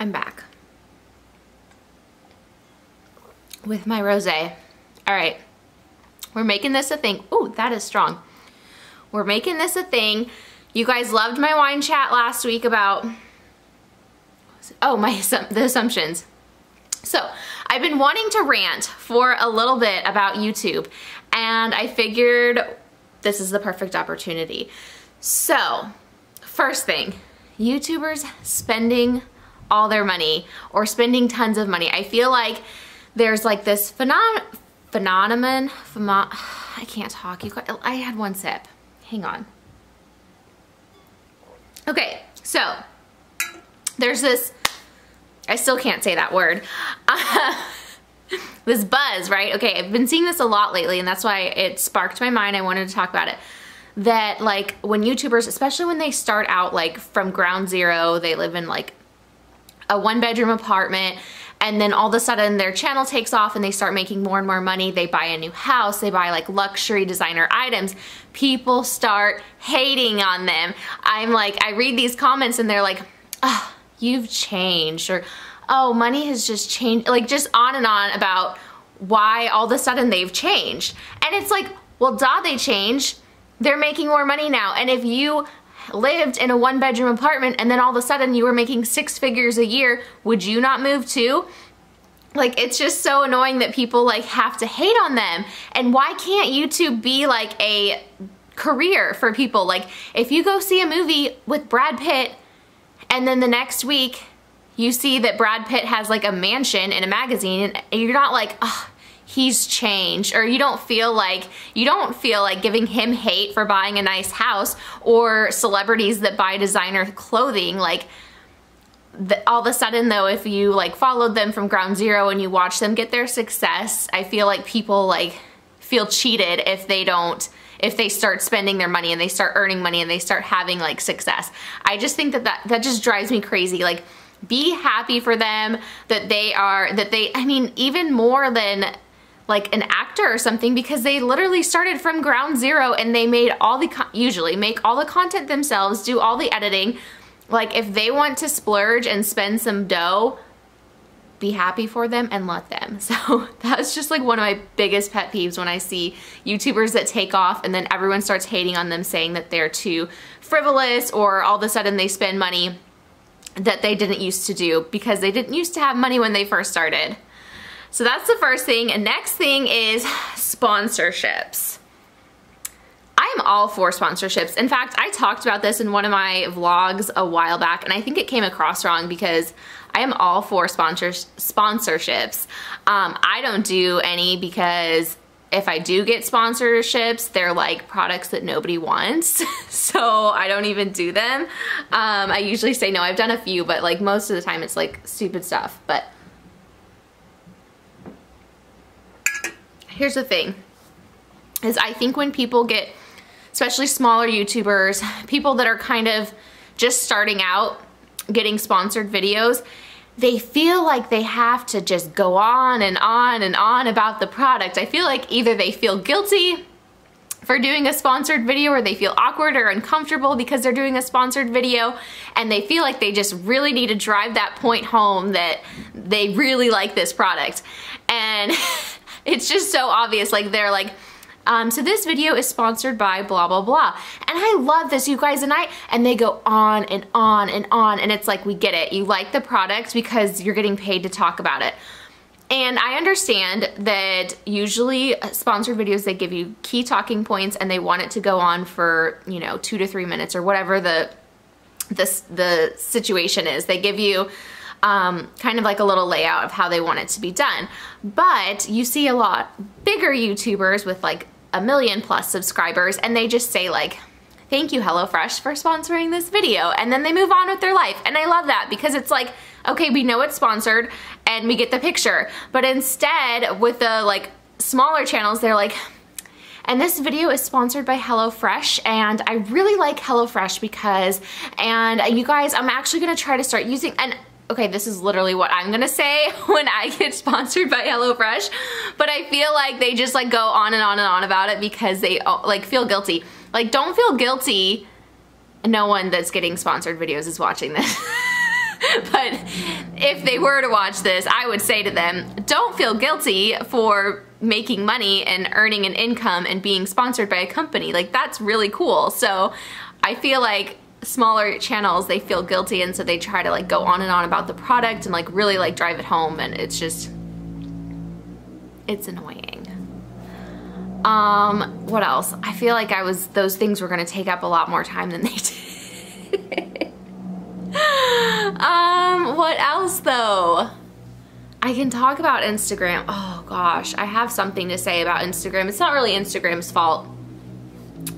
I'm back with my rosé. All right, we're making this a thing. Oh, that is strong. We're making this a thing. You guys loved my wine chat last week about, oh, the assumptions. So I've been wanting to rant for a little bit about YouTube, and I figured this is the perfect opportunity. So first thing, YouTubers spending all their money or spending tons of money. I feel like there's like this phenomenon, I can't talk, I had one sip, hang on. Okay, so there's this, I still can't say that word, this buzz, right? Okay, I've been seeing this a lot lately, and that's why it sparked my mind. I wanted to talk about it. That like when YouTubers, especially when they start out like from ground zero, they live in like a one-bedroom apartment, and then all of a sudden their channel takes off and they start making more and more money. They buy a new house, they buy like luxury designer items. People start hating on them. I'm like, I read these comments and they're like, oh, you've changed, or oh, money has just changed, like just on and on about why all of a sudden they've changed. And it's like, well, duh, they changed. They're making more money now. And if you lived in a one-bedroom apartment and then all of a sudden you were making 6 figures a year, would you not move too? Like, it's just so annoying that people like have to hate on them. And why can't YouTube be like a career for people? Like, if you go see a movie with Brad Pitt and then the next week you see that Brad Pitt has like a mansion in a magazine, and you're not like, oh, he's changed, or you don't feel like giving him hate for buying a nice house, or celebrities that buy designer clothing. Like all of a sudden though, if you like followed them from ground zero and you watch them get their success, I feel like people like feel cheated if they start spending their money and they start earning money and they start having like success. I just think that just drives me crazy. Like, be happy for them that they I mean, even more than like an actor or something, because they literally started from ground zero and they made usually make all the content themselves, do all the editing. Like, if they want to splurge and spend some dough, be happy for them and let them. So that's just like one of my biggest pet peeves when I see YouTubers that take off and then everyone starts hating on them, saying that they're too frivolous, or all of a sudden they spend money that they didn't used to do because they didn't used to have money when they first started. So that's the first thing. And next thing is sponsorships. I'm all for sponsorships. In fact, I talked about this in one of my vlogs a while back, and I think it came across wrong because I am all for sponsorships. I don't do any, because if I do get sponsorships, they're like products that nobody wants. So I don't even do them. I usually say no. I've done a few, but like most of the time it's like stupid stuff. But here's the thing, is I think when people get, especially smaller YouTubers, people that are kind of just starting out getting sponsored videos, they feel like they have to just go on and on and on about the product. I feel like either they feel guilty for doing a sponsored video, or they feel awkward or uncomfortable because they're doing a sponsored video, and they feel like they just really need to drive that point home that they really like this product. And it's just so obvious. Like, they're like, so this video is sponsored by blah, blah, blah. And I love this, you guys, and they go on and on and on, and it's like, we get it. You like the product because you're getting paid to talk about it. And I understand that usually sponsored videos, they give you key talking points and they want it to go on for, you know, 2 to 3 minutes or whatever the situation is. They give you kind of like a little layout of how they want it to be done. But you see a lot bigger YouTubers with like 1 million+ subscribers, and they just say like, thank you HelloFresh for sponsoring this video, and then they move on with their life. And I love that, because it's like, okay, we know it's sponsored and we get the picture. But instead with the like smaller channels, they're like, and this video is sponsored by HelloFresh, and I really like HelloFresh because, and you guys, I'm actually gonna try to start using, and okay, this is literally what I'm gonna say when I get sponsored by HelloFresh, but I feel like they just like go on and on and on about it because they like feel guilty. Like, don't feel guilty. No one that's getting sponsored videos is watching this. But if they were to watch this, I would say to them, don't feel guilty for making money and earning an income and being sponsored by a company. Like, that's really cool. So I feel like smaller channels, they feel guilty, and so they try to like go on and on about the product and like really like drive it home, and it's just, it's annoying. What else? I feel like those things were gonna take up a lot more time than they did. What else though? I can talk about Instagram. Oh gosh, I have something to say about Instagram. It's not really Instagram's fault,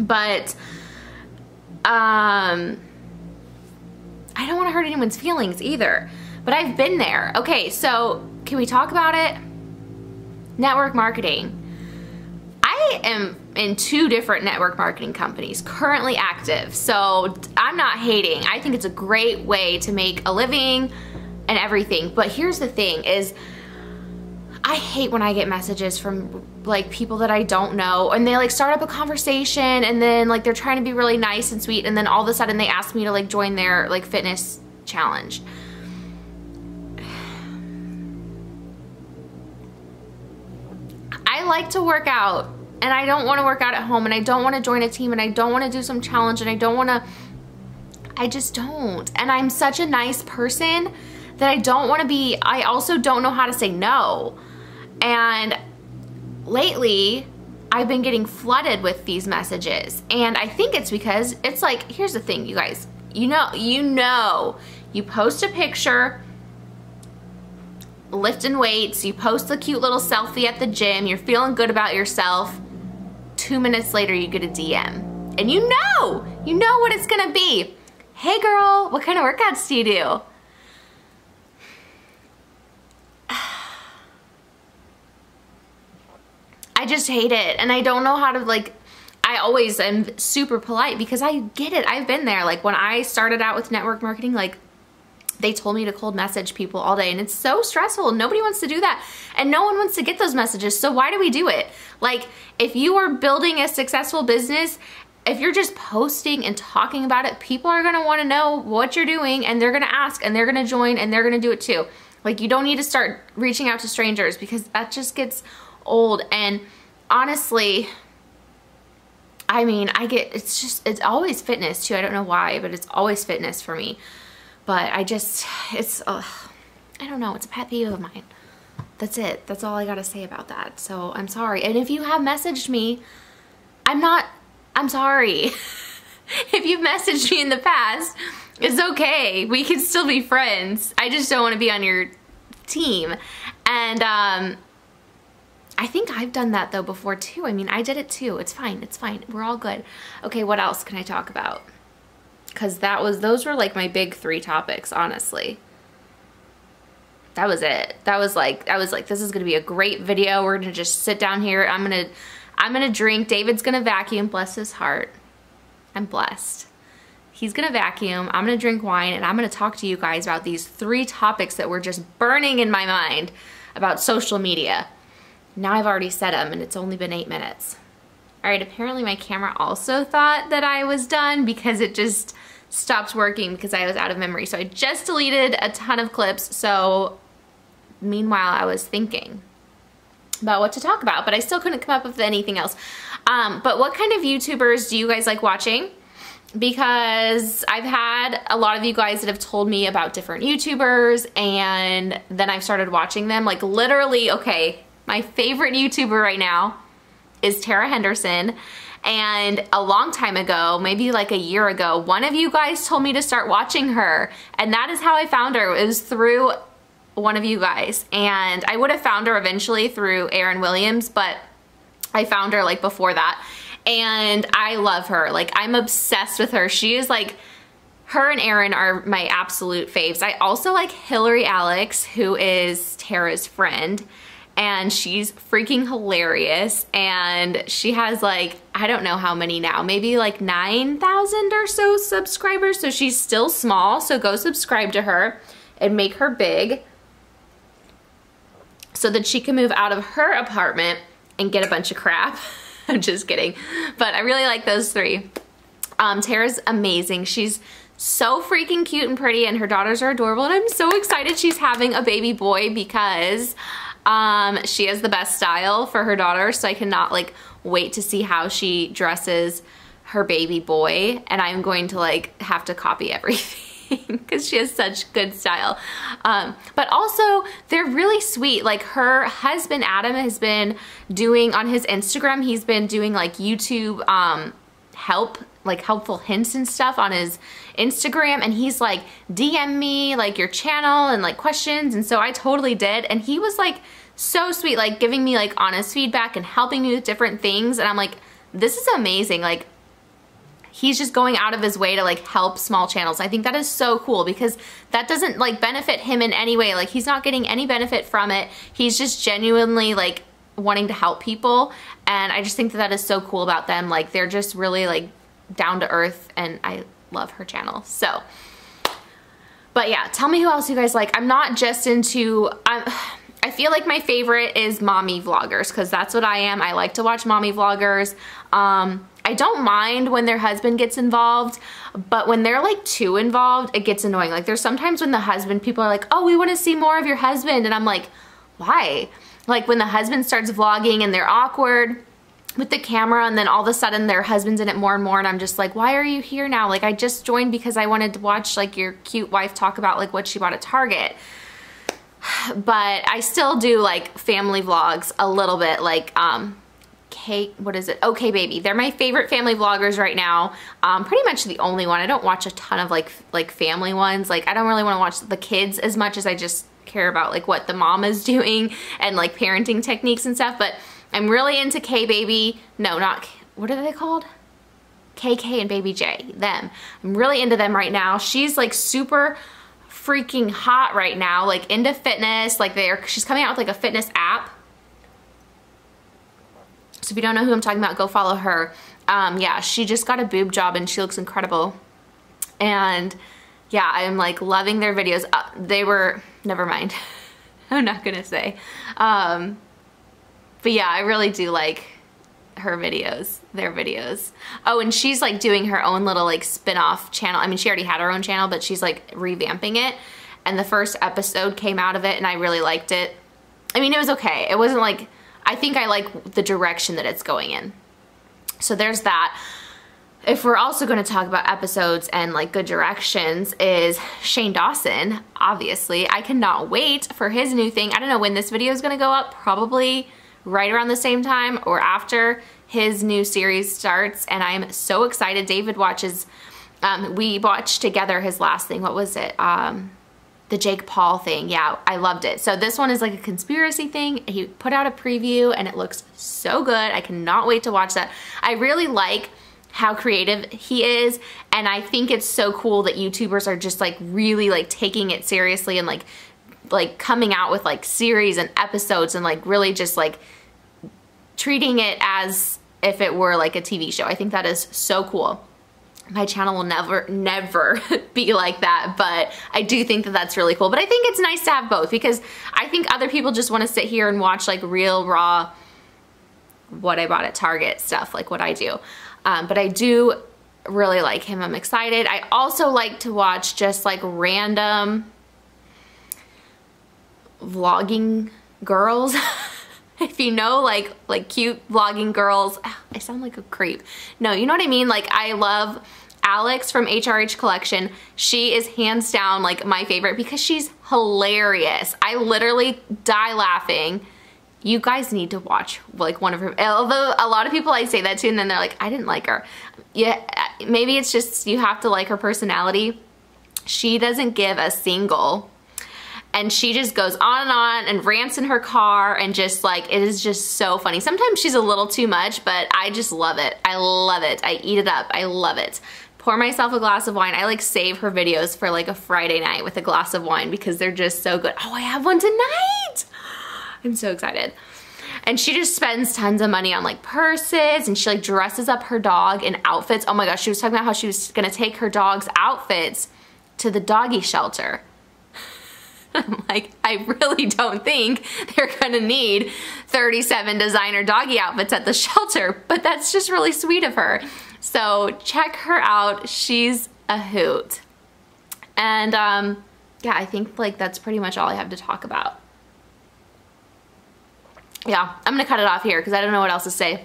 but I don't want to hurt anyone's feelings either, but I've been there. Okay, so can we talk about it? Network marketing. I am in 2 different network marketing companies currently active, so I'm not hating. I think it's a great way to make a living and everything, but here's the thing is, I hate when I get messages from like people that I don't know, and they like start up a conversation, and then like they're trying to be really nice and sweet, and then all of a sudden they ask me to like join their like fitness challenge. I like to work out, and I don't want to work out at home, and I don't want to join a team, and I don't want to do some challenge, and I don't want to, I just don't. And I'm such a nice person that I don't want to be, I also don't know how to say no. And lately, I've been getting flooded with these messages. And I think it's because it's like, here's the thing, you guys. You know, you post a picture lifting weights, you post the cute little selfie at the gym, you're feeling good about yourself. 2 minutes later, you get a DM. And you know what it's gonna be. Hey girl, what kind of workouts do you do? I just hate it, and I don't know how to, like, I always am super polite because I get it. I've been there. Like, when I started out with network marketing, like, they told me to cold message people all day, and it's so stressful. Nobody wants to do that, and no one wants to get those messages, so why do we do it? Like, if you are building a successful business, if you're just posting and talking about it, people are gonna wanna know what you're doing, and they're gonna ask, and they're gonna join, and they're gonna do it too. Like, you don't need to start reaching out to strangers because that just gets old. And honestly, I mean, it's always fitness too. I don't know why, but it's always fitness for me. But I just, I don't know, it's a pet peeve of mine. That's it. That's all I gotta say about that. So I'm sorry. And if you have messaged me, I'm sorry. If you've messaged me in the past, it's okay. We can still be friends. I just don't want to be on your team. And I think I've done that though before too. I mean, I did it too. It's fine. It's fine. We're all good. Okay, what else can I talk about? Because those were like my big 3 topics, honestly. That was it. I was like, this is gonna be a great video. We're gonna just sit down here. I'm gonna drink. David's gonna vacuum. Bless his heart. I'm blessed. He's gonna vacuum. I'm gonna drink wine, and I'm gonna talk to you guys about these 3 topics that were just burning in my mind about social media. Now I've already said them, and it's only been 8 minutes. All right, apparently my camera also thought that I was done because it just stopped working because I was out of memory. So I just deleted a ton of clips. So meanwhile, I was thinking about what to talk about, but I still couldn't come up with anything else. But what kind of YouTubers do you guys like watching? Because I've had a lot of you guys that have told me about different YouTubers, and then I've started watching them. Like, literally, okay, my favorite YouTuber right now is Tara Henderson, and a long time ago, maybe like a year ago, one of you guys told me to start watching her, and that is how I found her. It was through one of you guys, and I would have found her eventually through Aaryn Williams, but I found her like before that, and I love her. Like, I'm obsessed with her. She is like, her and Aaryn are my absolute faves. I also like Hilary Alex, who is Tara's friend, and she's freaking hilarious, and she has like, I don't know how many now, maybe like 9,000 or so subscribers, so she's still small, so go subscribe to her and make her big so that she can move out of her apartment and get a bunch of crap. I'm just kidding, but I really like those 3. Tara's amazing. She's so freaking cute and pretty, and her daughters are adorable, and I'm so excited she's having a baby boy because she has the best style for her daughter, so I cannot like wait to see how she dresses her baby boy, and I'm going to like have to copy everything because she has such good style. But also they're really sweet. Like her husband Adam has been doing on his Instagram, he's been doing like YouTube helpful hints and stuff on his Instagram, and he's like, DM me like your channel and like questions, and so I totally did, and he was like so sweet, like giving me like honest feedback and helping me with different things, and I'm like, this is amazing. Like he's just going out of his way to like help small channels. I think that is so cool because that doesn't like benefit him in any way. Like he's not getting any benefit from it. He's just genuinely like wanting to help people, and I just think that that is so cool about them. Like they're just really like down to earth, and I love her channel. So, but yeah, tell me who else you guys like. I'm not just into, I feel like my favorite is mommy vloggers because that's what I am. I like to watch mommy vloggers. I don't mind when their husband gets involved, but when they're like too involved, it gets annoying. Like there's sometimes when the husband, people are like, oh, we want to see more of your husband, and I'm like, why? Like when the husband starts vlogging and they're awkward with the camera, and then all of a sudden their husband's in it more and more, and I'm just like, why are you here now? Like I just joined because I wanted to watch like your cute wife talk about like what she bought at Target. But I still do like family vlogs a little bit, like OK Baby. They're my favorite family vloggers right now. Pretty much the only one. I don't watch a ton of like family ones. Like I don't really want to watch the kids as much as I just care about like what the mom is doing and like parenting techniques and stuff. But I'm really into K-Baby, no, not, what are they called? KK and Baby J, them. I'm really into them right now. She's like super freaking hot right now, like into fitness, like she's coming out with like a fitness app. So if you don't know who I'm talking about, go follow her. Yeah, she just got a boob job and she looks incredible. And yeah, I'm like loving their videos. They were, never mind, I'm not gonna say. But yeah, I really do like her videos, their videos. Oh, and she's like doing her own little like spin-off channel. I mean, she already had her own channel, but she's like revamping it. And the first episode came out of it and I really liked it. I mean, it was okay. It wasn't like, I think I like the direction that it's going in. So there's that. If we're also gonna talk about episodes and like good directions is Shane Dawson, obviously. I cannot wait for his new thing. I don't know when this video is gonna go up, probably right around the same time or after his new series starts, and I'm so excited. David watches, we watched together his last thing. What was it? The Jake Paul thing. Yeah, I loved it. So this one is like a conspiracy thing. He put out a preview and it looks so good. I cannot wait to watch that. I really like how creative he is, and I think it's so cool that YouTubers are just like really like taking it seriously and like coming out with like series and episodes and like really just like treating it as if it were like a TV show. I think that is so cool. My channel will never be like that, but I do think that that's really cool. But I think it's nice to have both because I think other people just want to sit here and watch like real raw what I bought at Target stuff, like what I do. But I do really like him. I'm excited. I also like to watch just like random vlogging girls. If you know like cute vlogging girls. I sound like a creep. No, you know what I mean? Like I love Alex from HRH Collection. She is hands down like my favorite because she's hilarious. I literally die laughing. You guys need to watch like one of her, although a lot of people I say that to and then they're like, I didn't like her. Yeah, maybe it's just you have to like her personality. She doesn't give a single, and she just goes on and rants in her car, and just like, it is just so funny. Sometimes she's a little too much, but I just love it. I love it. I eat it up. I love it. Pour myself a glass of wine. I like save her videos for like a Friday night with a glass of wine because they're just so good. Oh, I have one tonight. I'm so excited. And she just spends tons of money on like purses, and she like dresses up her dog in outfits. Oh my gosh, she was talking about how she was gonna take her dog's outfits to the doggy shelter. I'm like, I really don't think they're gonna need 37 designer doggy outfits at the shelter, but that's just really sweet of her. So check her out. She's a hoot. And yeah, I think like that's pretty much all I have to talk about. Yeah, I'm gonna cut it off here because I don't know what else to say.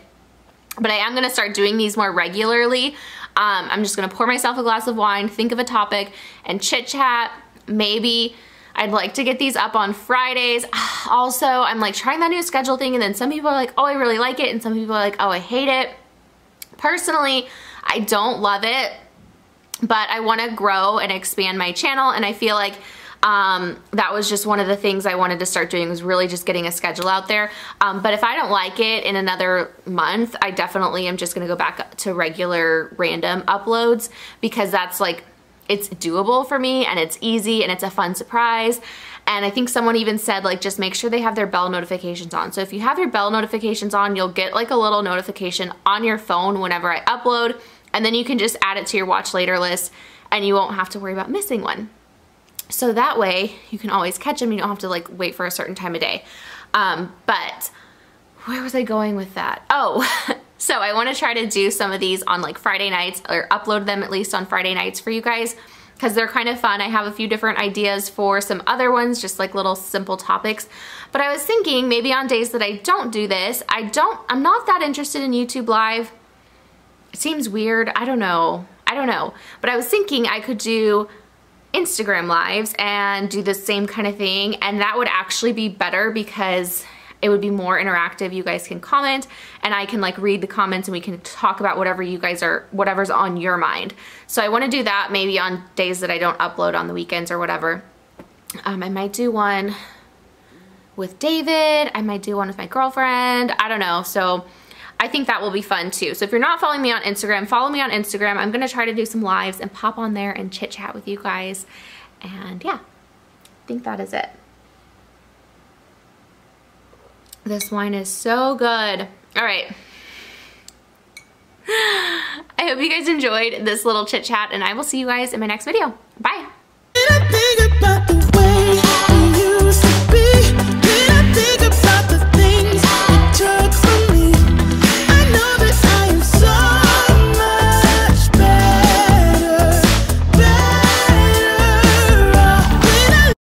But I am gonna start doing these more regularly. I'm just gonna pour myself a glass of wine, think of a topic, and chit chat. Maybe I'd like to get these up on Fridays. Also, I'm like trying that new schedule thing, and then some people are like, oh, I really like it, and some people are like, oh, I hate it. Personally, I don't love it, but I wanna grow and expand my channel, and I feel like that was just one of the things I wanted to start doing, was really just getting a schedule out there. But if I don't like it in another month, I definitely am just gonna go back to regular random uploads, because that's like, it's doable for me and it's easy and it's a fun surprise. And I think someone even said like, just make sure they have their bell notifications on. So if you have your bell notifications on, you'll get like a little notification on your phone whenever I upload, and then you can just add it to your watch later list and you won't have to worry about missing one. So that way you can always catch them. You don't have to like wait for a certain time of day. But where was I going with that? Oh, so I want to try to do some of these on like Friday nights, or upload them at least on Friday nights for you guys, because they're kind of fun. I have a few different ideas for some other ones, just like little simple topics. But I was thinking maybe on days that I don't do this, I'm not that interested in YouTube Live. It seems weird. I don't know. But I was thinking I could do Instagram lives and do the same kind of thing, and that would actually be better because it would be more interactive. You guys can comment and I can like read the comments, and we can talk about whatever you guys are, whatever's on your mind. So I want to do that maybe on days that I don't upload, on the weekends or whatever. I might do one with David. I might do one with my girlfriend. I don't know. So I think that will be fun too. So if you're not following me on Instagram, follow me on Instagram. I'm gonna try to do some lives and pop on there and chit chat with you guys. And yeah, I think that is it. This wine is so good. All right. I hope you guys enjoyed this little chit chat, and I will see you guys in my next video.